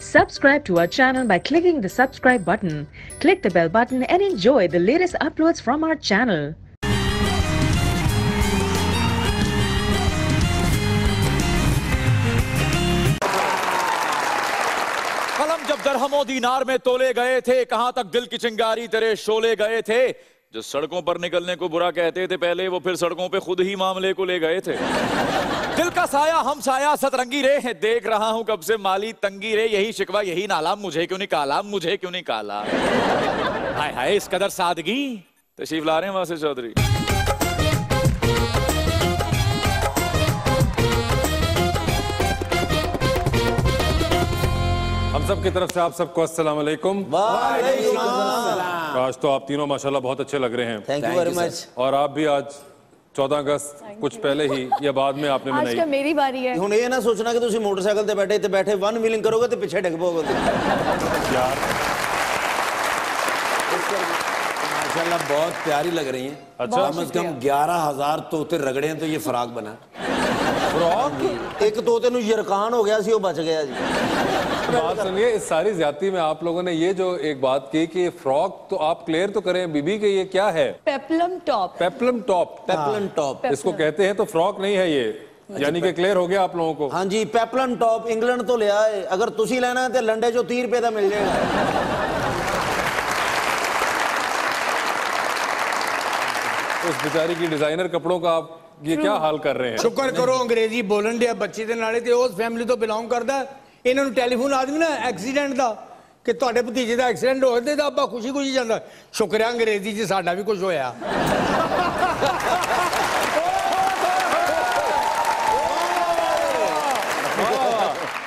Subscribe to our channel by clicking the subscribe button. Click the bell button and enjoy the latest uploads from our channel. कलम जब दरहमों दीनार में तोले गए थे, कहां तक दिल की चिंगारी तेरे शोले गए थे। जो सड़कों पर निकलने को बुरा कहते थे पहले, वो फिर सड़कों पे खुद ही मामले को ले गए थे। दिल का साया हम साया सतरंगी रे है, देख रहा हूं कब से माली तंगी रे। यही शिकवा यही नाला, मुझे क्यों निकाला, मुझे क्यों निकाला। हाय हाय इस कदर सादगी। तशरीफ ला रहे हैं वासिफ चौधरी। हम सब की तरफ से आप सबको अस्सलाम वालेकुम। आज तो आप तीनों माशाल्लाह बहुत अच्छे लग रहे हैं। Thank you very much. और आप भी आज 14 अगस्त कुछ पहले ही या बाद में आपने आज का मेरी बारी है। हुण ये ना सोचना कि तुसी मोटरसाइकिल ते बैठे वन व्हीलिंग करोगे तो पीछे डिग पोगे। यार माशाल्लाह बहुत प्यारी लग रही है। अच्छा कम से कम 11,000 तोते रगड़े हैं तो ये फ्राक बना। एक तोते नु यरकान हो गया सी, वो बच गया जी। बात सुनिए, इस सारी ज्यादती में आप लोगों ने ये जो एक बात की कि फ्रॉक तो आप क्लियर तो करें बीबी के ये क्या है। Peplum top. Peplum top. Peplum top इसको कहते हैं, तो फ्रॉक नहीं है ये, यानी कि क्लियर हो गया आप लोगों को। हाँ जी पेप्लम टॉप इंग्लैंड तो ले आए, अगर तुसी लेना है तो लंडे जो 30 रुपए का मिल जाएगा। उस बेचारी की डिजाइनर कपड़ों का आप ये क्या हाल कर रहे हैं। शुक्र करो अंग्रेजी बोलन दे बच्चे दे नाले, ते उस फैमिली तो बिलोंग करदा। इन्होंने टेलीफोन आदमी ना एक्सीडेंट का कि तुहाडे भतीजे का एक्सीडेंट हो गया, तो आपा खुशी खुशी जाता। शुक्र है अंग्रेजी च साडा भी कुछ होया।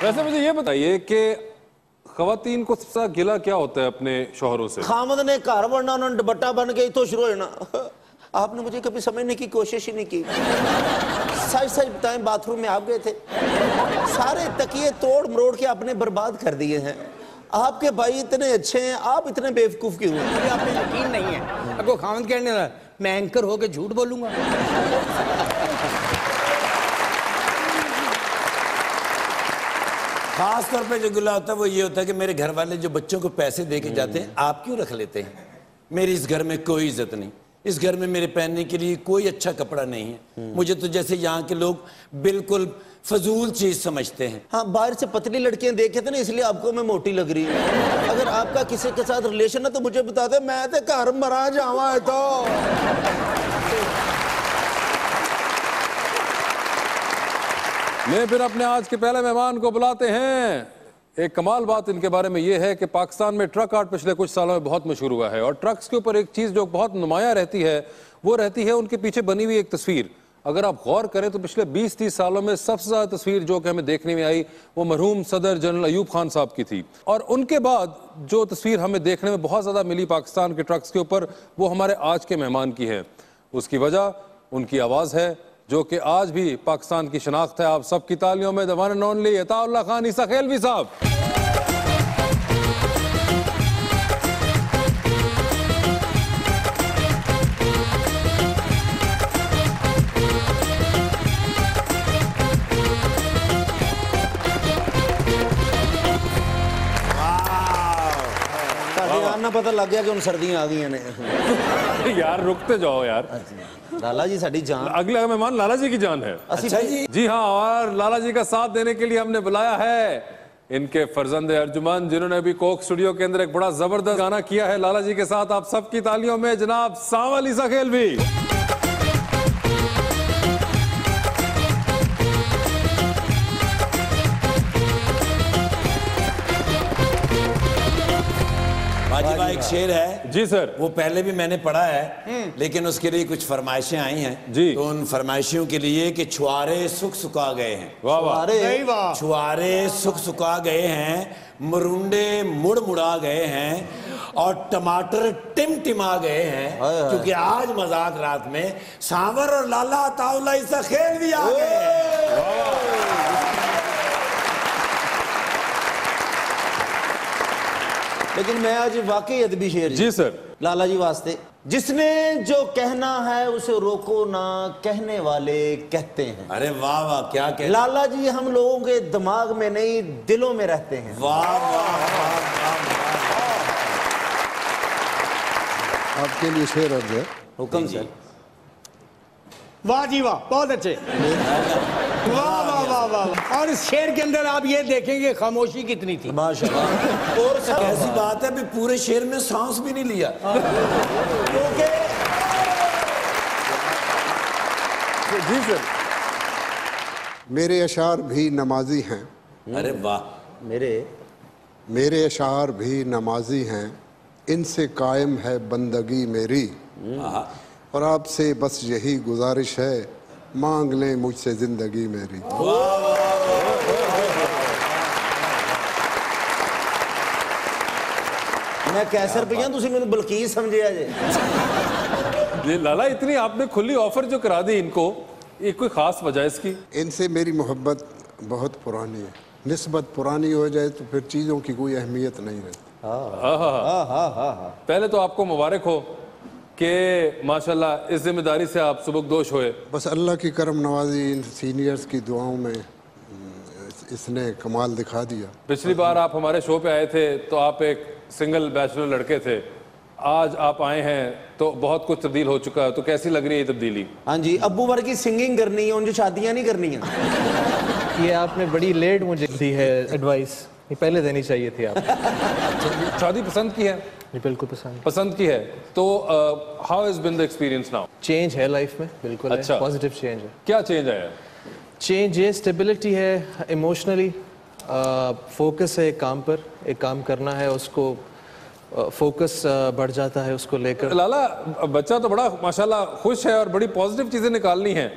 वैसे मुझे ये बताइए कि खवातीन को सबसे गिला क्या होता है अपने शोहरों से। खामद ने घर वड़ना, उन्होंने दुपट्टा बन के इतो शुरू हो जाना। आपने मुझे कभी समझने की कोशिश ही नहीं की। सच सच बताएं, बाथरूम में आप गए थे, सारे तकिए तोड़ मरोड़ के आपने बर्बाद कर दिए हैं। आपके भाई इतने अच्छे हैं, आप इतने बेवकूफ़ क्यों हैं। आपने यकीन नहीं है। आपको खामद कहने लगा मैं एंकर होकर झूठ बोलूँगा। खास तौर पे जो गुला होता है वो ये होता है कि मेरे घर वाले जो बच्चों को पैसे दे के जाते हैं, आप क्यों रख लेते हैं। मेरी इस घर में कोई इज्जत नहीं, इस घर में मेरे पहनने के लिए कोई अच्छा कपड़ा नहीं है। मुझे तो जैसे यहाँ के लोग बिल्कुल फजूल चीज समझते हैं। हाँ बाहर से पतली लड़कियां देखे थे ना, इसलिए आपको मैं मोटी लग रही है। अगर आपका किसी के साथ रिलेशन है तो मुझे बता दे, मैं तो घर मरा जावा है। तो मैं फिर अपने आज के पहले मेहमान को बुलाते हैं। एक कमाल बात इनके बारे में यह है कि पाकिस्तान में ट्रक आर्ट पिछले कुछ सालों में बहुत मशहूर हुआ है। और ट्रक्स के ऊपर एक चीज़ जो बहुत नुमाया रहती है वो रहती है उनके पीछे बनी हुई एक तस्वीर। अगर आप गौर करें तो पिछले 20-30 सालों में सबसे ज़्यादा तस्वीर जो कि हमें देखने में आई वो मरहूम सदर जनरल अयूब खान साहब की थी। और उनके बाद जो तस्वीर हमें देखने में बहुत ज़्यादा मिली पाकिस्तान के ट्रक्स के ऊपर, वो हमारे आज के मेहमान की है। उसकी वजह उनकी आवाज़ है जो कि आज भी पाकिस्तान की शनाख्त है। आप सब की तालियों में the one and only Ataullah Khan Esakhelvi साहब। पता लग गया कि उन सर्दियां आ गई ने। यार रुकते जाओ यार। लाला जी साड़ी जान। अगला मेहमान लाला जी की जान है। अच्छा जी। जी हाँ, और लाला जी का साथ देने के लिए हमने बुलाया है इनके फर्जंद अर्जुमन, जिन्होंने अभी कोक स्टूडियो के अंदर एक बड़ा जबरदस्त गाना किया है लाला जी के साथ। आप सबकी तालियों में जनाब सांवल एसाखेलवी। एक शेर है जी सर, वो पहले भी मैंने पढ़ा है, लेकिन उसके लिए कुछ फरमाइशें आई हैं जी। तो उन फरमाइशों के लिए कि छुआरे सुख सुखा गए हैं। वाह वाह। छुआरे सुख सुखा गए हैं, मुरुंडे मुड़ मुड़ा गए हैं, और टमाटर टिमटिमा गए हैं, क्योंकि आज मजाक रात में सांवर और लाला अताउल्लाह एसाखेलवी आ गए हैं। लेकिन मैं आज वाकई अदबी शेर जी सर लाला जी वास्ते, जिसने जो कहना है उसे रोको ना, कहने वाले कहते हैं। अरे वाह वाह, क्या कहते हैं लाला जी, हम लोगों के दिमाग में नहीं दिलों में रहते हैं। वाह वाह वाह, आपके लिए शेर अर्ज है। हुक्म सर। वाह जी वाह, बहुत अच्छे। वाह वाह वाह वाह। और इस शेर के अंदर आप ये देखेंगे खामोशी कितनी थी, माशाल्लाह। और सब ऐसी बात है भी पूरे शेर में सांस भी नहीं लिया, क्योंकि जी सर मेरे अशार भी नमाजी हैं। अरे वाह, मेरे अशार भी नमाजी हैं, इनसे कायम है बंदगी मेरी, और आपसे बस यही गुजारिश है, मांग लें मुझसे जिंदगी मेरी। मैं कैसर पे गया, तुसी मैंने बल्कीस समझिया जे। ये लाला, इतनी आपने खुली ऑफर जो करा दी इनको, ये कोई खास वजह इसकी? इनसे मेरी मोहब्बत बहुत पुरानी है, निस्बत पुरानी हो जाए तो फिर चीज़ों की कोई अहमियत नहीं रहती। पहले तो आपको मुबारक हो के माशाल्लाह इस जिम्मेदारी से आप सुबकदोश हुए। बस अल्लाह की करम नवाजी, इन सीनियर्स की दुआओं में इसने कमाल दिखा दिया। पिछली बार आप हमारे शो पे आए थे तो आप एक सिंगल बैचलर लड़के थे, आज आप आए हैं तो बहुत कुछ तब्दील हो चुका है, तो कैसी लग रही है ये तब्दीली? हाँ जी, अब्बू भर की सिंगिंग करनी है, उनकी शादियाँ नहीं करनी है। ये आपने बड़ी लेट मुझे दी है एडवाइस, ये पहले देनी चाहिए थी आप। शादी पसंद की है? जी बिल्कुल पसंद की है। तो how has been the experience now? Change है लाइफ में, बिल्कुल अच्छा, पॉजिटिव चेंज है। क्या चेंज आया? चेंज ये स्टेबिलिटी है, इमोशनली फोकस है एक काम पर, एक काम करना है उसको फोकस बढ़ जाता है उसको लेकर। लाला, बच्चा तो बड़ा माशाल्लाह खुश है और बड़ी पॉजिटिव चीज़ें निकालनी हैं,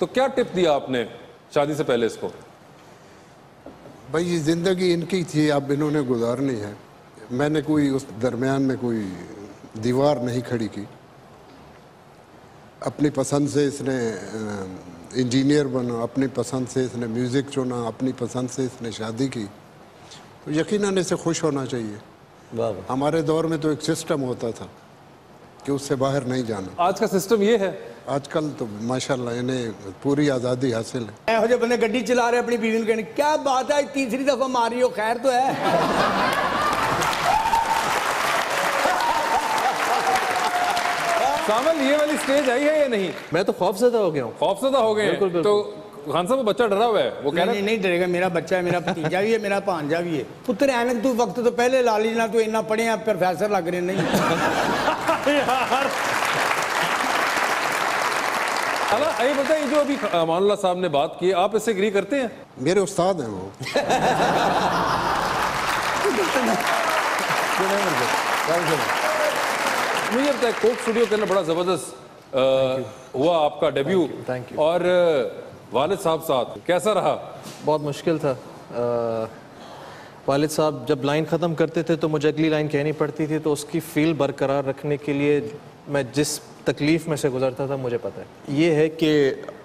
तो क्या टिप दिया आपने शादी से पहले इसको? भाई ये ज़िंदगी इनकी थी, अब इन्होंने गुजारनी है, मैंने कोई उस दरमियान में कोई दीवार नहीं खड़ी की। अपनी पसंद से इसने इंजीनियर बना, अपनी पसंद से इसने म्यूज़िक चुना, अपनी पसंद से इसने शादी की, तो यकीनन इसे खुश होना चाहिए। हमारे दौर में तो एक सिस्टम होता था कि उससे बाहर नहीं जाना, आज का सिस्टम ये है। आजकल तो माशाल्लाह इन्हें पूरी आज़ादी हासिल है। जो बंदे गड्डी चला रहे अपनी बीवी कहने, क्या बात है, तीसरी दफ़ा मारी हो, खैर तो है। सामल, ये वाली स्टेज आई है या नहीं? मैं तो खौफजदा हो गया हूँ। खौफजदा हो गए तो खान साहब, वो बच्चा डरा हुआ है, वो कह रहा है नहीं डरेगा, मेरा बच्चा है, मेरा भतीजा भी है, मेरा भांजा भी है। पुत्र ऐनक तू वक्त तो पहले ला ली ना, तू इतना पढ़े आप प्रोफेसर लग रहे नहीं। यार अला ये बताइए, जो अभी अमानुल्लाह साहब ने बात की, आप इससे एग्री करते हैं? मेरे उस्ताद हैं वो। मुझे लगता है कोक स्टूडियो के अंदर बड़ा ज़बरदस्त हुआ आपका डेब्यू। Thank you. और वालिद साहब साथ कैसा रहा? बहुत मुश्किल था। वालिद साहब जब लाइन ख़त्म करते थे तो मुझे अगली लाइन कहनी पड़ती थी, तो उसकी फील बरकरार रखने के लिए मैं जिस तकलीफ़ में से गुजरता था मुझे पता है। ये है कि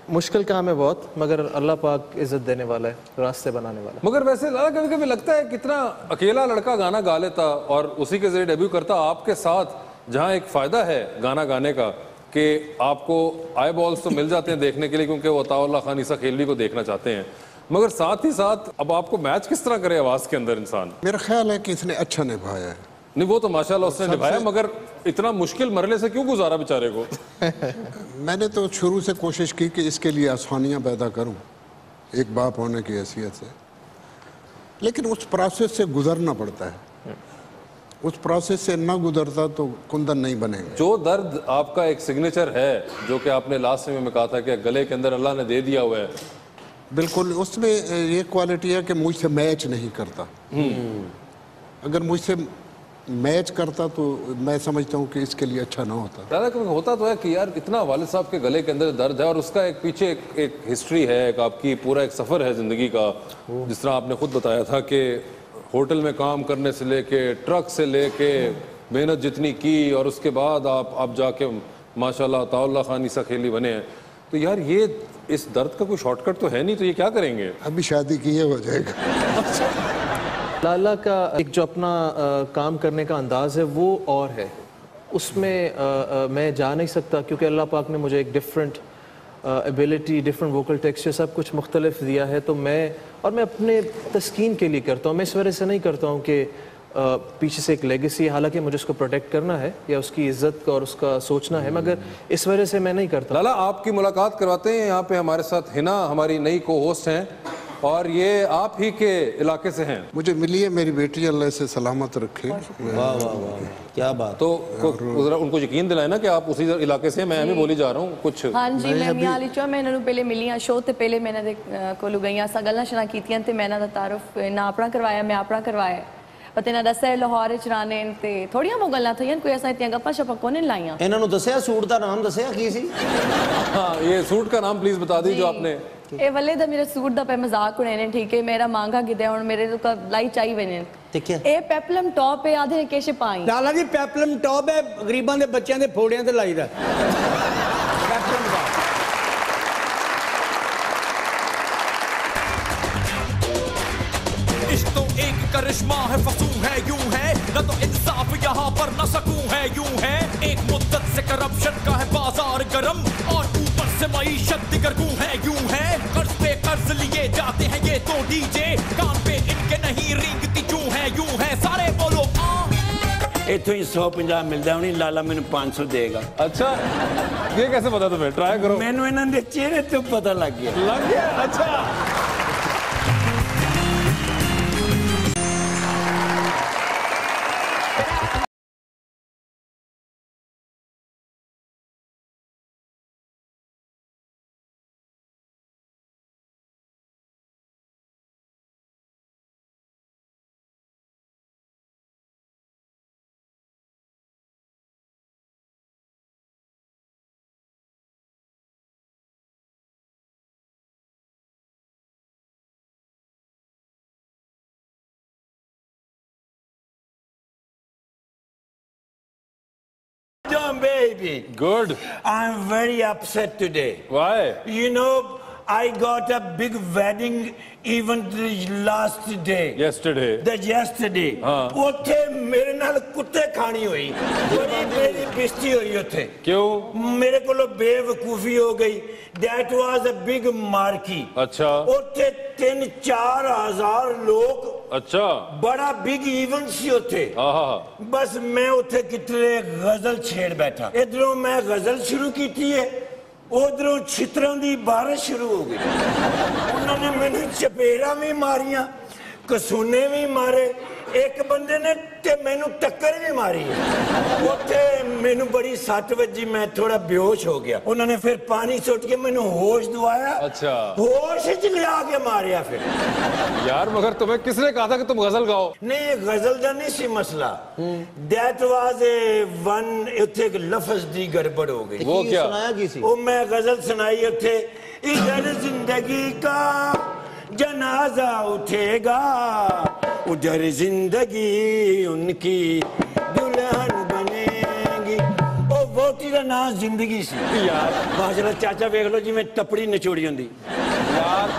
मुश्किल काम है बहुत, मगर अल्लाह पाक इज़्ज़त देने वाला है, रास्ते बनाने वाला है। मगर वैसे लाला, कभी कभी लगता है कितना अकेला लड़का गाना गा लेता और उसी के ज़रिए डेब्यू करता। आपके साथ जहाँ एक फ़ायदा है गाना गाने का कि आपको आई बॉल्स तो मिल जाते हैं देखने के लिए, क्योंकि वो अताउल्लाह खान एसाखेल्वी को देखना चाहते हैं, मगर साथ ही साथ अब आपको मैच किस तरह करे आवाज़ के अंदर इंसान? मेरा ख्याल है कि इसने अच्छा निभाया है। नहीं, वो तो माशाल्लाह उसने निभाया, मगर इतना मुश्किल मरले से क्यों गुजारा बेचारे को? मैंने तो शुरू से कोशिश की कि इसके लिए आसानियाँ पैदा करूँ एक बाप होने की हैसियत से, लेकिन उस प्रोसेस से गुजरना पड़ता है। उस प्रोसेस से ना गुजरता तो कुंदन नहीं बनेगा। जो दर्द आपका एक सिग्नेचर है, जो कि आपने लास्ट में कहा था कि गले के अंदर अल्लाह ने दे दिया हुआ है, बिल्कुल उसमें ये क्वालिटी है कि मुझसे मैच नहीं करता। अगर मुझसे मैच करता तो मैं समझता हूँ कि इसके लिए अच्छा ना होता। दादा क्योंकि होता तो है कि यार इतना वालिद साहब के गले के अंदर दर्द है और उसका एक पीछे एक हिस्ट्री है, एक आपकी पूरा एक सफ़र है ज़िंदगी का। जिस तरह आपने खुद बताया था कि होटल में काम करने से लेके ट्रक से लेके मेहनत जितनी की और उसके बाद आप जाके माशाल्लाह अताउल्लाह खान एसाखेल्वी बने हैं, तो यार ये इस दर्द का कोई शॉर्टकट तो है नहीं, तो ये क्या करेंगे? अभी शादी की है, हो जाएगा। लाला का एक जो अपना काम करने का अंदाज है वो और है, उसमें मैं जा नहीं सकता क्योंकि अल्लाह पाक ने मुझे एक different ability, different vocal texture सब कुछ मुख्तलिफ दिया है। तो मैं अपने तस्कीन के लिए करता हूँ, मैं इस वजह से नहीं करता हूँ कि पीछे से एक लेगेसी, हालांकि मुझे उसको प्रोटेक्ट करना है या उसकी इज्जत का और उसका सोचना है, मगर इस वजह से मैं नहीं करता। लाला, आपकी मुलाकात करवाते हैं यहाँ पे हमारे साथ हिना, हमारी नई को होस्ट हैं और ये आप ही के इलाके से हैं। मुझे मिली है मेरी बेटी, अल्लाह इसे सलामत रखे। वाह वाह वाह, क्या बात। तो उनको यकीन दिलाए ना कि आप उसी इलाके से, मैं भी बोली जा रहा हूँ कुछ। हाँ जी, मैं मियाँ अली चो, मैं इन्होंने पहले मिली हाँ शो तो पहले मैंने कोलू गई हाँ गल्ला शना की मैंने तो तारुफ ना अपना करवाया, मैं अपना करवाया पता ना दसा लाहौर च राने ते थोड़ियां वो गल्लां थईयां कोई ऐसा इतनी गप्पा शप्पा कोने लाईयां। इन्हां नु दसया सूट दा नाम दसया की सी? हां, ये सूट का नाम प्लीज बता दी जो आपने। ए वल्ले दा मेरा सूट दा पे मजाक उड़ेने, ठीक है मेरा मांगा किदे हुन मेरे तो लाई चाई वेने। ठीक है, ए पेपलम टॉप है आधे केश पाई। लाला जी पेपलम टॉप है गरीबां दे बच्चेयां दे फोड़ियां ते लाईदा। पेपलम टॉप इश्क तो एक करिश्मा है, फसू है, यूं है न तो इंसाफ यहाँ पर न सकूं है, यूं है एक मुद्दत से करप्शन का है बाजार गरम और ऊपर से मईशत दिगरगू है, यूं है कर्ज पे कर्ज लिए जाते हैं ये तो डीजे, काम पे इनके नहीं रिंगती जू है, यूं है सारे बोलो इतों ही 150 मिलता हूँ। लाला मैंने 500 देगा। अच्छा, ये कैसे पता तुम्हें? ट्राई करो। मैंने इन्होंने चेहरे तो पता लग गया। लग गया? अच्छा। Baby, good. I'm very upset today. Why? You know, I got a big wedding event last day. Yesterday. That yesterday. हाँ. उठे मेरे नाल कुत्ते खानी हुई, बड़ी मेरी बिस्ती हुई उठे। क्यों? मेरे को लो बेवकूफी हो गई। That was a big marquee. अच्छा। उठे 3-4 हजार लोग। अच्छा। बड़ा big event सी उठे। हाँ। बस मैं उठे कितने गजल छेड़ बैठा। इधरों मैं गजल शुरू की थी है। उधरों छित्रों की बारिश शुरू हो गई। उन्होंने मैंने चपेड़ा भी मारिया, कसूने भी मारे, एक बंदे ने ते मैनू टक्कर भी मारी। उसे मैनू बड़ी सट वजी, मैं थोड़ा बेहोश हो गया। उन्होंने फिर पानी सुट के मैनू होश दवाया। अच्छा। होश च लिया के मारिया फिर। यार मगर तुम्हें किसने कहा था कि तुम गजल गाओ? नहीं, गजल का नहीं सी मसला। दैट वाज ए वन उथे एक लफ्ज दी गड़बड़ हो गई। वो क्या सुनाया किसी? वो मैं गजल सुनाई उथे, इधर जिंदगी का जनाजा उठेगा, उधर जिंदगी उनकी दुल्हन बनेगी। ओ वोटी का नाम जिंदगी सी यार। माशाल्लाह चाचा देख लो जी, मैं टपड़ी नचोड़ी होंगी यार।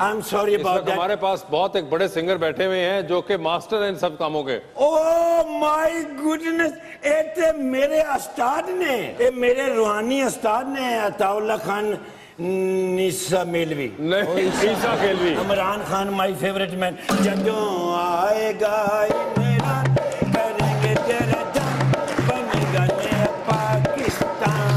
I am sorry about that. हमारे पास बहुत एक बड़े सिंगर बैठे हुए हैं जो कि मास्टर हैं इन सब कामों के। ओ माय गुडनेस, ये मेरे उस्ताद ने, ये मेरे रूहानी उस्ताद ने, Attaullah Khan Esakhelvi. Imran Khan my favourite man. जदों आएगा इमरान, करेंगे तेरा जान, बनेगा नया पाकिस्तान।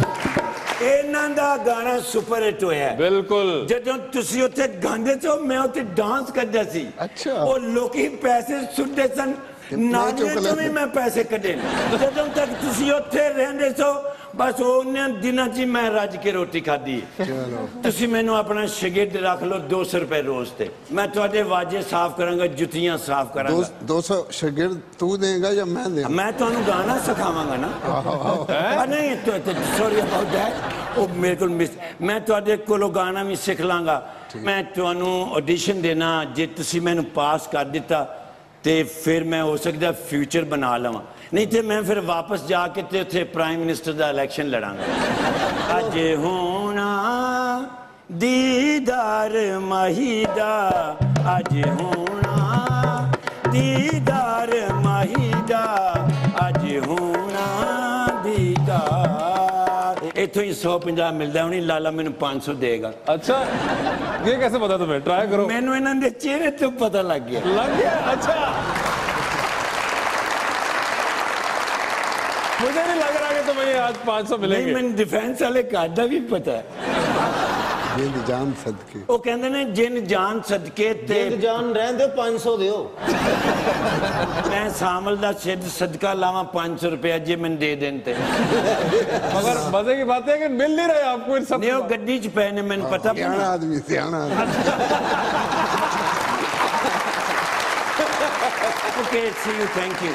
इन्हां दा गाना सुपर हिट होया। बिल्कुल। जदों तुसीं उत्थे गांदे सो, मैं उत्थे डांस करदा सी। अच्छा। और लोकी पैसे सुट्टे सन, नाचे तो भी मैं पैसे कटे। जदों तक तुसीं उत्थे रहंदे सो, बस उन्हें दिना जी मैं राज के रोटी खादी। तुसी मैंने अपना शगिर्द रख लो 200 रुपए रोज ते। मैं थोड़े वाजे साफ करांगा, जुतियां साफ करांगा। 200 शगिर्द तू देगा या मैं देगा? मैं तो उन्हें गाना सिखावांगा ना। नहीं तो सॉरी अबाउट दैट। ओ मेरे को मिस, मैं थोड़े कोलो गाना भी सीख लांगा। मैं तो उन्हें ऑडिशन देना, जे तुसी मैंने पास कर दिता ते फिर मैं हो सकता फ्यूचर बना लवां, नहीं तो मैं फिर वापस जाके ते उथे प्राइम मिनिस्टर दा इलेक्शन लड़ांगा। अज होना दीदार माहीदा, अज होना दीदार माहीदा, अज होना इतों ही 150 मिलता है, लाला मैंने 500 देगा। अच्छा ये कैसे पता तुम्हें? ट्राई करो। मैंने इन्होंने चेहरे तो पता लग गया। लग गया? अच्छा मुझे नहीं लग रहा कि तुम्हें आज 500 मिलेंगे। नहीं, मैंने डिफेंस वाले कार्ड का भी पता है। जिन जान सदके वो कहते ने जिन जान सदके ते जान रहन दो 500 दियो। मैं शामिल दा सदका लावा 500 रुपया जे मैंने दे देन ते। मगर मजे की बात है कि मिल नहीं रहे आपको इन सब। नहीं वो गड्डी च पए ने मैंने पता। सियाना आदमी सियाना आदमी। Okay see you thank you.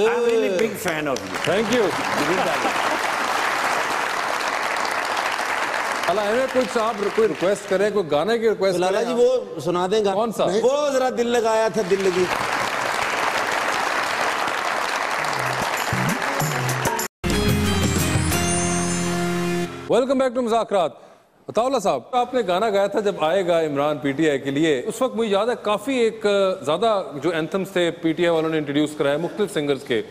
I am really big fan of you. Thank you. अल्लाह कुछ आप कोई रिक्वेस्ट करें, कोई गाने की रिक्वेस्ट लाला जी वो सुना दें। कौन सा? वो जरा दिल लगाया था दिल लगी। वेलकम बैक टू मज़ाक़ रात। अताउल्लाह साहब आपने गाना गाया था जब आएगा इमरान पीटीआई के लिए, उस वक्त मुझे याद है काफ़ी एक ज़्यादा जो एंथम्स थे पीटीआई वालों ने इंट्रोड्यूस कराया मुख्तलिफ सिंगर्स के,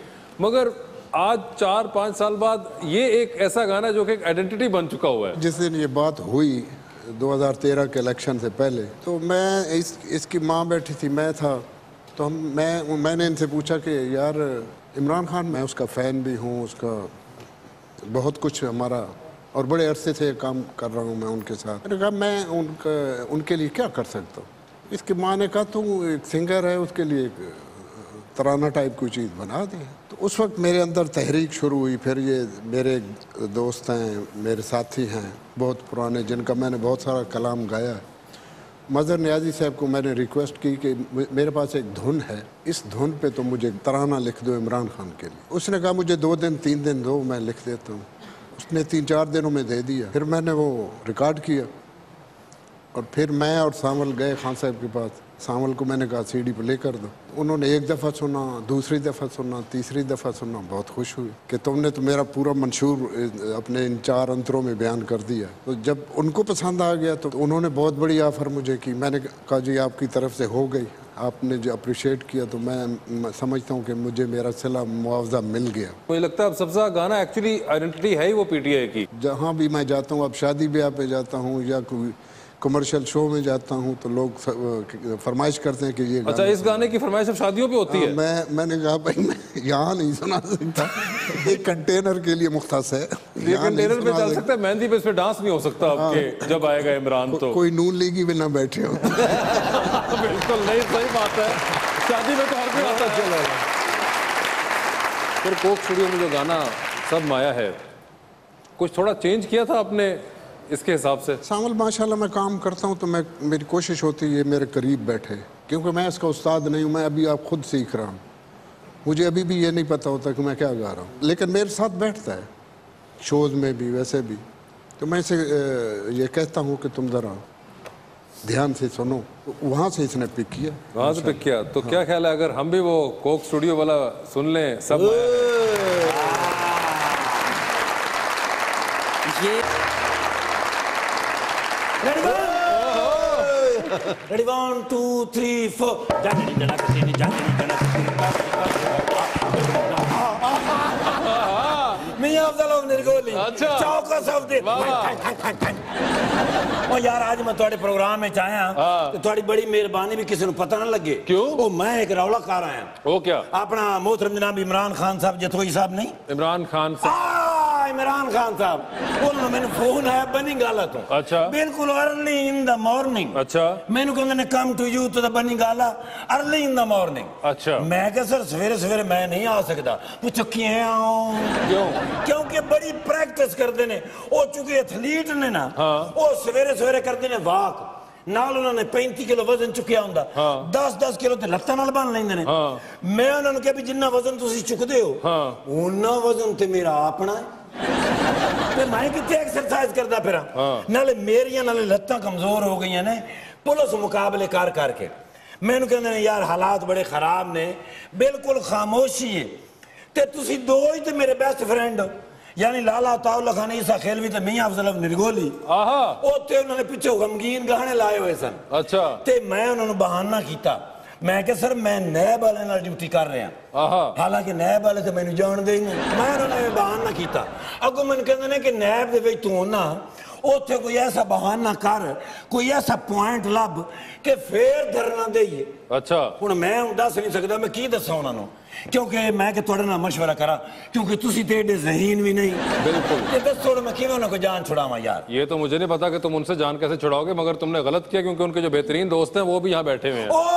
मगर आज 4-5 साल बाद ये एक ऐसा गाना जो कि एक आइडेंटिटी बन चुका हुआ है। जिस दिन ये बात हुई 2013 के इलेक्शन से पहले तो मैं इसकी माँ बैठी थी, मैं था, तो मैंने इनसे पूछा कि यार इमरान खान, मैं उसका फ़ैन भी हूँ, उसका बहुत कुछ हमारा और बड़े अरसे से काम कर रहा हूँ मैं उनके साथ, मैंने कहा मैं उनके लिए क्या कर सकता हूँ। इसकी माँ ने कहा तू एक सिंगर है, उसके लिए एक तराना टाइप कोई चीज़ बना दी। तो उस वक्त मेरे अंदर तहरीक शुरू हुई। फिर ये मेरे दोस्त हैं, मेरे साथी हैं बहुत पुराने, जिनका मैंने बहुत सारा कलाम गाया है। मजहर नियाज़ी साहब को मैंने रिक्वेस्ट की कि मेरे पास एक धुन है, इस धुन पे तो मुझे तराना लिख दो इमरान खान के लिए। उसने कहा मुझे 2 दिन 3 दिन दो, मैं लिख देता हूँ। उसने 3-4 दिनों में दे दिया। फिर मैंने वो रिकॉर्ड किया और फिर मैं और सांवल गए खान साहब के पास। सांवल को मैंने कहा सीडी प्ले कर दो। उन्होंने एक दफ़ा सुना, दूसरी दफ़ा सुना, तीसरी दफ़ा सुना, बहुत खुश हुए कि तुमने तो मेरा पूरा मंशूर अपने इन 4 अंतरों में बयान कर दिया। तो जब उनको पसंद आ गया तो उन्होंने बहुत बड़ी ऑफर मुझे की। मैंने कहा जी आपकी तरफ से हो गई, आपने जो अप्रिशिएट किया तो मैं समझता हूँ कि मुझे मेरा सिला मुआवजा मिल गया। मुझे लगता है अब सबसे ज़्यादा गाना एक्चुअली आइडेंटिटी है ही वो पीटीआई की। जहाँ भी मैं जाता हूँ, अब शादी ब्याह पे जाता हूँ या कोई कमर्शियल शो में जाता हूं तो लोग फरमाइश करते हैं कि ये गाने। अच्छा इस गाने की फरमाइश अब शादियों पे होती है? मैंने कहा भाई मैं यहाँ नहीं सुना सकता। एक कंटेनर के लिए मुख्तस है, ये कंटेनर पे चल सकता है, मेहंदी पे इस पे डांस नहीं हो सकता आपके जब आएगा इमरान तो। कोई नून लीगी में ना बैठे हो। बिल्कुल नहीं, सही बात है, शादी में तो हर कोई आता चलेगा। फिर कोक स्टूडियो में जो गाना सब माया है कुछ थोड़ा चेंज किया था आपने इसके हिसाब से? सांवल माशाल्लाह मैं काम करता हूँ तो मैं मेरी कोशिश होती है मेरे करीब बैठे, क्योंकि मैं इसका उस्ताद नहीं हूँ, मैं अभी आप खुद सीख रहा हूँ। मुझे अभी भी ये नहीं पता होता कि मैं क्या गा रहा हूँ, लेकिन मेरे साथ बैठता है शोज में भी वैसे भी। तो मैं इसे ये कहता हूँ कि तुम ज़रा ध्यान से सुनो, वहाँ से इसने पिक किया, वहाँ से पिक किया। तो हाँ। क्या ख्याल है अगर हम भी वो कोक स्टूडियो वाला सुन लें सब? Ready, 1, 2, 3, 4. मैं अफजल और निर्गोली चौका सब दे। ओ यार आज मैं थोड़े प्रोग्राम में आया तो थोड़ी बड़ी मेहरबानी भी किसी को पता ना लगे। क्यों? ओ मैं एक रौला कर आया वो क्या अपना मोहतरम जनाब इमरान खान साहब जतोई साहब नहीं इमरान खान साहब इमरान खान साहब उन्होंने मैंने फोन है बनी गाला तो अच्छा बिल्कुल अर्ली इन द मॉर्निंग। अच्छा मैंने कहने कम टू यू तो बनी गाला अर्ली इन द मॉर्निंग। अच्छा मैं कहा सर सवेरे सवेरे मैं नहीं आ सकता। वो चुकी है क्यों? क्योंकि बड़ी प्रैक्टिस करते ने वो चुकी एथलीट ने ना वो सवेरे सवेरे करते ने वाक नाल उन्होंने 35 किलो वजन चुकया होंदा 10-10 किलो ते लत्तां नाल बन लैंदे ने। मैं उन्होंने कहा भी जिन्ना वजन तुसीं चुकदे हो उन्ना वजन ते मेरा अपना है। मैं कितने एक्सरसाइज करता फिर नाले मेरिया नाले लत्तां कमजोर हो गई ने पुलिस मुकाबले कर करके। मैं कहते यार हालात बड़े खराब ने बिल्कुल खामोशी है ते तुसीं दो ही ते मेरे बेस्ट फ्रेंड हो यानी लाला अताउल्लाह खान एसाखेलवी ते मियां अफजल निर्गोली। आहा उन्होंने पिछे गमगीन गाने लाए हुए सन। अच्छा ते मैं उन्होंने बहाना किया मैं क्या सर मैं नैब वाले नाल ड्यूटी कर रहा हालांकि नैब वाले तो मैंने जानते ही नहीं मैं उन्होंने बहाना किया अगो मैं कहते हैं कि नैब के विच तू ना उत्थे कोई ऐसा बहाना कर कोई ऐसा पॉइंट लभ के फिर धरना देइए। अच्छा हुण मैं दस नहीं सकता मैं की दसा उन्होंने क्योंकि मैं कि तुहाडे नाल मशवरा करा क्योंकि तुसी ते एडे ज़हीन भी नहीं बिल्कुल ये दस थोड़ा मैं किवें उन्हां को जान छुड़ावां यार। ये तो मुझे नहीं पता कि तुम उनसे जान कैसे छुड़ाओगे मगर तुमने गलत किया क्योंकि उनके जो बेहतरीन दोस्त हैं वो भी यहाँ बैठे हुए हैं।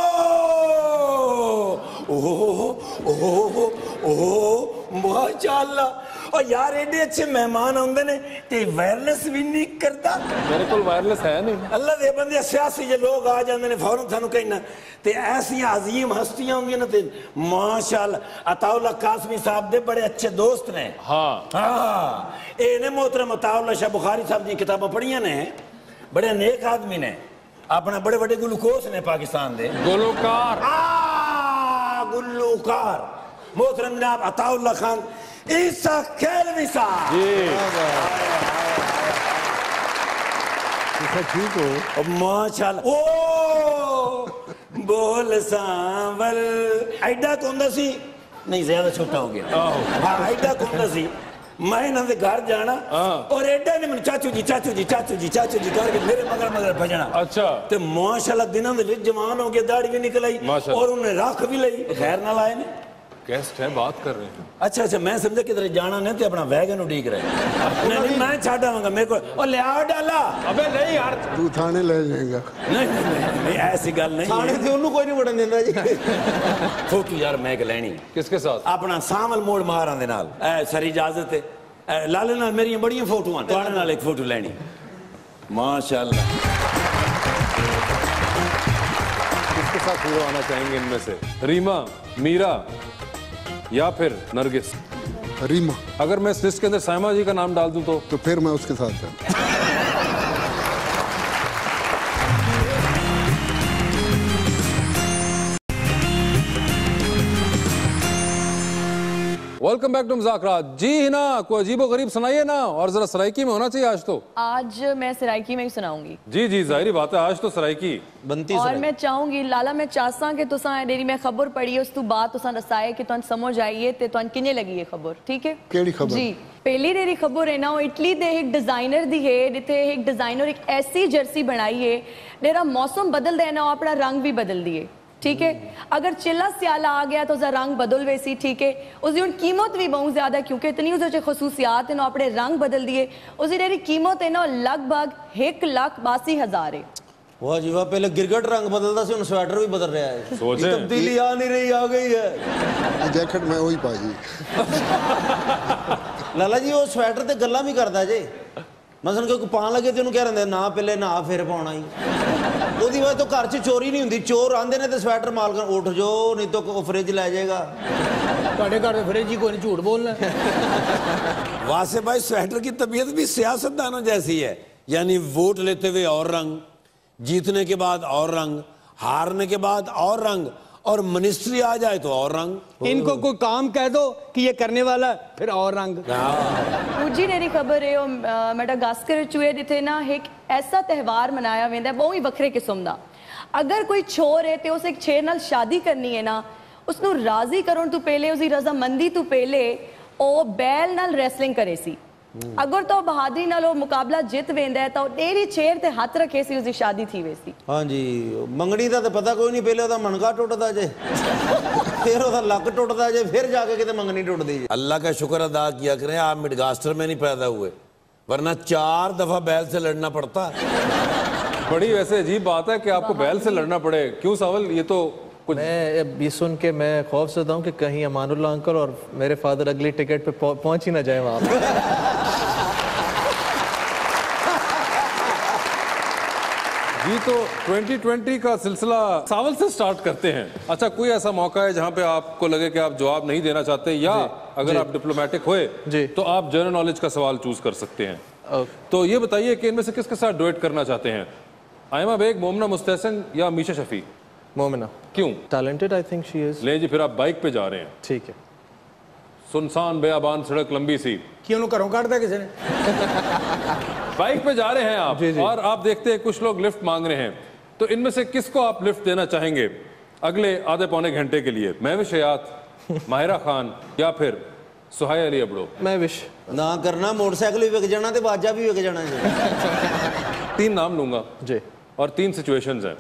माशाअल्लाह और यार एडे अच्छे मेहमान आते ने ते वायरलेस भी नहीं करता मेरे को वायरलेस है नहीं अल्लाह दे बंदे सियासी जो लोग आ जाते हैं फौरन थानू कहना ते ऐसा अजीम हस्तियां होंगे ना ते माशाअल्लाह अताउल्लाह कासमी साहब दे बड़े अच्छे दोस्त ने। हाँ हाँ इन्हें मोहतरम अताउल्लाह शाह बुखारी साहब दी किताबां पढ़िया ने बड़े नेक आदमी ने अपने बड़े बड़े गुलकोस ने पाकिस्तान दे गुलूकार मोहतरम जनाब अताउल्लाह खान एसाखेलवी साहब जी माशाल्लाह ओ बोल सांवल एडा कौंदा सी नहीं ज्यादा छोटा हो गया हाँ एडा कौंदा सी मैं इन्होंने घर जाना और एडा ने मैं चाचू जी चाचू जी चाचू जी चाचू जी करके मेरे मगर मगर भजना। अच्छा तो माशाल्लाह दिनों के जवान हो गया दाढ़ी भी निकल आई और उन्हें रख भी ली खैर ना लाए ने गेस्ट है बात कर रहे हैं। अच्छा अच्छा मैं समझा किधर जाना नहीं तो अपना वैगन उड़ीक रहे नहीं मैं छाटावांगा मेरे को और ले आओ डाला अबे नहीं यार तू थाने ले जाएगा नहीं ऐसी गल नहीं थाने से उन्हें कोई नहीं वड़न देना जी फोकी यार मैं लेनी किसके साथ अपना सांवल मोड़ मारां दे नाल सर इजाजत है लाले नाल मेरी बड़ी फोटोआं तुहाडे नाल एक फोटो लेनी माशाल्लाह। किसके साथ पूरा आना चाहेंगे इनमें से रीमा मीरा या फिर नरगिस? रीमा। अगर मैं इस लिस्ट के अंदर सायमा जी का नाम डाल दूं तो फिर मैं उसके साथ जाऊं। वेलकम बैक टू मज़ाक़ रात। जी हिना कोई अजीबो गरीब सुनाइए ना और जरा सराइकी में होना चाहिए आज तो। आज मैं सराइकी में ही सुनाऊंगी। जी जी जाहिर बात है आज तो सराइकी बनती और मैं चाहूंगी लाला मैं चाहसा कि तुसा डेरी में खबर पढ़िए उस तू बात तुसा रसाए कि तुन समझ आइए ते तुन किने लगी है खबर ठीक है केड़ी खबर जी पहली डेरी खबर है ना वो इटली दे एक डिजाइनर दी है जिथे एक डिजाइनर एक ऐसी जर्सी बनाई है डेरा मौसम बदल दे ना और अपना रंग भी बदल दिए ठीक है अगर चिल्ला सियाला आ गया तो जरा रंग बदल वैसी ठीक है उसकी हूँ कीमत भी बहुत ज्यादा क्योंकि इतनी उसके खसूसियात है ना अपने रंग बदल दिए उसकी डेरी कीमत है ना लगभग 1,82,000 है। वाह जी वाह पहले गिरगट रंग बदलता सी स्वेटर भी बदल रहा है सोचे तब्दीली आ नहीं रही आ गई है जैकेट में वही पाई लाला जी वो स्वेटर ते गल्ला भी करता जे मसलन क्योंकि पान लगे तो क्या कहते ना पहले ना फिर पाना ही ਉਹਦੀ ਵਜ੍ਹਾ ਤੋਂ ਘਰ 'ਚ ਚੋਰੀ ਨਹੀਂ ਹੁੰਦੀ ਚੋਰ ਆਂਦੇ ਨੇ ਤੇ ਸਵੈਟਰ ਮਾਲਕਾਂ ਉੱਠ ਜੋ ਨਹੀਂ ਤਾਂ ਉਹ ਫ੍ਰਿਜ ਲੈ ਜਾਏਗਾ ਤੁਹਾਡੇ ਘਰ ਦੇ ਫ੍ਰਿਜ ਹੀ ਕੋਈ ਨਹੀਂ ਝੂਠ ਬੋਲਣਾ ਵਾਸੇ ਭਾਈ ਸਵੈਟਰ की तबीयत भी सियासतदानों जैसी है यानी वोट लेते हुए और रंग जीतने के बाद और रंग हारने के बाद और रंग और मिनिस्ट्री आ जाए तो और रंग इनको कोई काम कह दो कि ये करने वाला फिर और रंग मुझी डेरी खबर है और मेडागास्कर चुए जिथे ना एक ऐसा त्यौहार मनाया वेंदा बहुत ही वखरे किस्म दा अगर कोई छोर है तो उस एक छेर नाल शादी करनी है ना उसनू राजी करण तू पहले उसकी रजामंदी तू पहले ओ बैल नाल रेसलिंग करे सी अगर तो बहादुरी नाल वो मुकाबला जीत वेंदा है तो डेरी छेर ते हाथ रखे सी उसकी शादी थी वैसी। हाँ जी मंगड़ी दा तो पता कोई नहीं पहले ओदा मनका टुटदा जे फिर ओदा लक टुटदा जे फिर जाके किते मंगनी टुटदी जे। अल्लाह का शुक्र अदा किया करें आप मेडागास्कर में नहीं पैदा हुए वरना 4 दफा बैल से लड़ना पड़ता बड़ी वैसे अजीब बात है कि आपको बैल से लड़ना पड़े क्यों सावल? ये तो मैं ये सुन के मैं खौफ सदा हूँ कि कहीं अमानुल्लाह अंकल और मेरे फादर अगली टिकट पे पहुँच ही ना जाए वहाँ पे जी तो 2020 का सिलसिला सावल से स्टार्ट करते हैं। अच्छा कोई ऐसा मौका है जहाँ पे आपको लगे कि आप जवाब नहीं देना चाहते या जी, अगर जी, आप डिप्लोमेटिक होए तो आप जनरल नॉलेज का सवाल चूज कर सकते हैं। तो ये बताइए कि इनमें से किसके साथ डुएट करना चाहते हैं आयमा बेग मोमिना मुस्तहसन या मीशा शफी? मोमिना। क्यों? Talented I think she is. ले जी फिर आप बाइक पे जा रहे हैं ठीक है सुनसान बेआबान सड़क लंबी सी क्यों घरों काटता किसी ने बाइक पे जा रहे हैं आप जी जी। और आप देखते हैं कुछ लोग लिफ्ट मांग रहे हैं तो इनमें से किसको आप लिफ्ट देना चाहेंगे अगले आधे पौने घंटे के लिए मैं विशयात माहिरा खान या फिर सुहाय अली अबड़ो। मैं विश ना करना, मोटरसाइकिल भी विक जाना तो बाजा भी विक जाना। तीन नाम लूंगा जी और तीन सिचुएशंस हैं।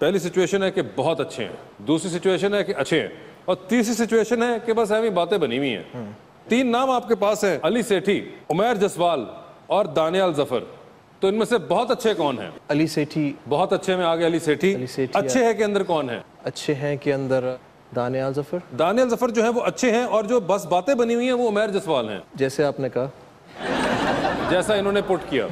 पहली सिचुएशन है कि बहुत अच्छे हैं, दूसरी सिचुएशन है कि अच्छे हैं और तीसरी सिचुएशन है कि बस ऐसी बातें बनी हुई हैं। तीन नाम आपके पास हैं, अली सेठी, उमैर जसवाल और दानियाल जफर। तो इनमें से बहुत अच्छे कौन हैं? अली सेठी। बहुत अच्छे में आगे अली सेठी। अच्छे हैं के अंदर कौन है? अच्छे हैं के अंदर दानियाल जफर। दानियाल जफर जो है वो अच्छे हैं और जो बस बातें बनी हुई हैं वो उमैर जसवाल हैं। जैसे आपने कहा, जैसा इन्होंने पुट किया।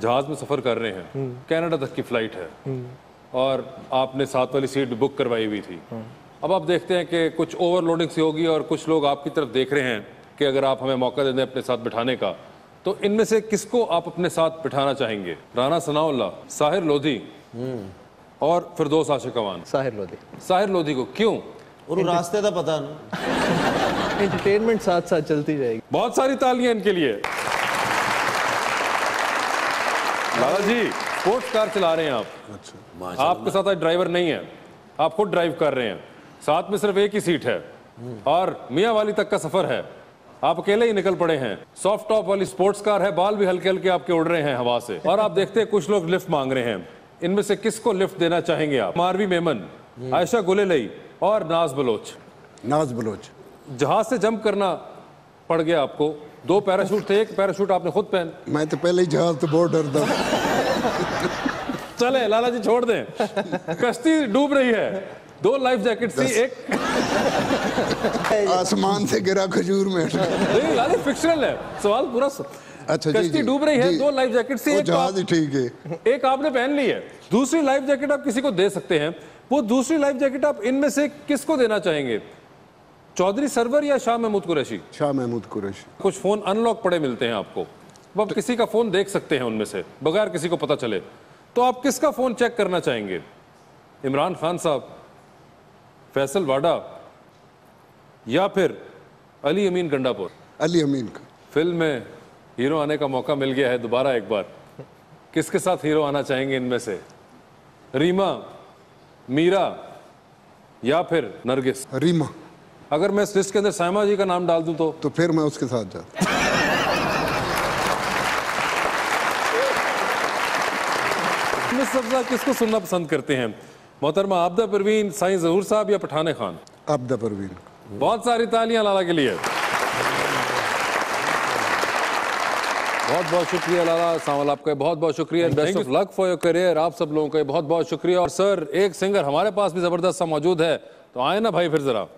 जहाज में सफर कर रहे हैं, कनाडा तक की फ्लाइट है और आपने 7 वाली सीट बुक करवाई हुई थी। अब आप देखते हैं कि कुछ ओवरलोडिंग सी होगी और कुछ लोग आपकी तरफ देख रहे हैं कि अगर आप हमें मौका दे दें अपने साथ बिठाने का तो इनमें से किसको आप अपने साथ बिठाना चाहेंगे? राना सनाउल्ला, साहिर लोधी और फिरदौस आशिकवान। साहिर लोधी। साहिर लोधी को क्यों? और रास्ते का पता नहीं। एंटरटेनमेंट साथ साथ चलती जाएगी। बहुत सारी तालियां इनके लिए। लाला जी स्पोर्ट्स कार चला रहे हैं आप। अच्छा, आपके साथ आज ड्राइवर नहीं है, आप खुद ड्राइव कर रहे हैं, साथ में सिर्फ एक ही सीट है और मियाँ वाली तक का सफर है, आप अकेले ही निकल पड़े हैं। सॉफ्ट टॉप वाली स्पोर्ट्स कार है, बाल भी हल्के हल्के आपके उड़ रहे हैं हवा से और आप देखते हैं कुछ लोग लिफ्ट मांग रहे हैं। इनमें से किसको लिफ्ट देना चाहेंगे आप? मारवी मेमन, आयशा गुलेलई और नाज बलोच। नाज बलोच। जहाज से जंप करना पड़ गया आपको, 2 पैराशूट थे, एक पैराशूट आपने खुद पहन। मैं तो पहले ही जहाज तो बहुत डरता हूं। चले लाला जी छोड़ दें, कश्ती डूब रही है, 2 लाइफ जैकेट थी, एक आसमान से गिरा खजूर में। नहीं लाला जी फिक्शनल है सवाल पूरा। अच्छा, कश्ती डूब रही है, 2 लाइफ जैकेट से जहाज ठीक है, एक आपने पहन ली है, दूसरी लाइफ जैकेट आप किसी को दे सकते हैं। वो दूसरी लाइफ जैकेट आप इनमें से किसको देना चाहेंगे? चौधरी सरवर या शाह महमूद कुरैशी? शाह महमूद कुरैशी। कुछ फोन अनलॉक पड़े मिलते हैं आपको, तो आप किसी का फोन देख सकते हैं उनमें से बगैर किसी को पता चले, तो आप किसका फोन चेक करना चाहेंगे? इमरान खान साहब, फैसल वाडा या फिर अली अमीन गंडापुर? अली अमीन का। फिल्म में हीरो आने का मौका मिल गया है दोबारा एक बार, किसके साथ हीरो आना चाहेंगे इनमें से? रीमा, मीरा या फिर नरगिस? रीमा। अगर मैं इस लिस्ट के अंदर सायमा जी का नाम डाल दूं तो फिर मैं उसके साथ जाता। मिस सब्जा किसको सुनना पसंद करते हैं? मोहतरमा आबिदा परवीन, साईं जहूर साहब या पठाने खान? आबिदा परवीन। बहुत सारी तालियां लाला के लिए। बहुत बहुत शुक्रिया लाला सांवल, आपका बहुत बहुत शुक्रिया, best of luck for your career. आप सब लोगों का बहुत बहुत शुक्रिया। और सर एक सिंगर हमारे पास भी जबरदस्त सा मौजूद है, तो आए ना भाई फिर जरा।